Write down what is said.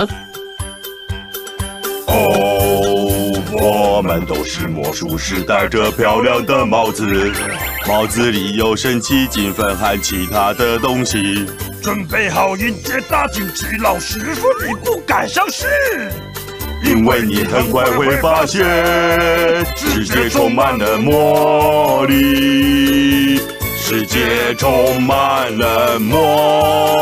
了。哦，我们都是魔术师，戴着漂亮的帽子，帽子里有神奇金粉和其他的东西。准备好迎接大惊奇老师，说你不敢相信。 因为你很快会发现，世界充满了魔力，世界充满了魔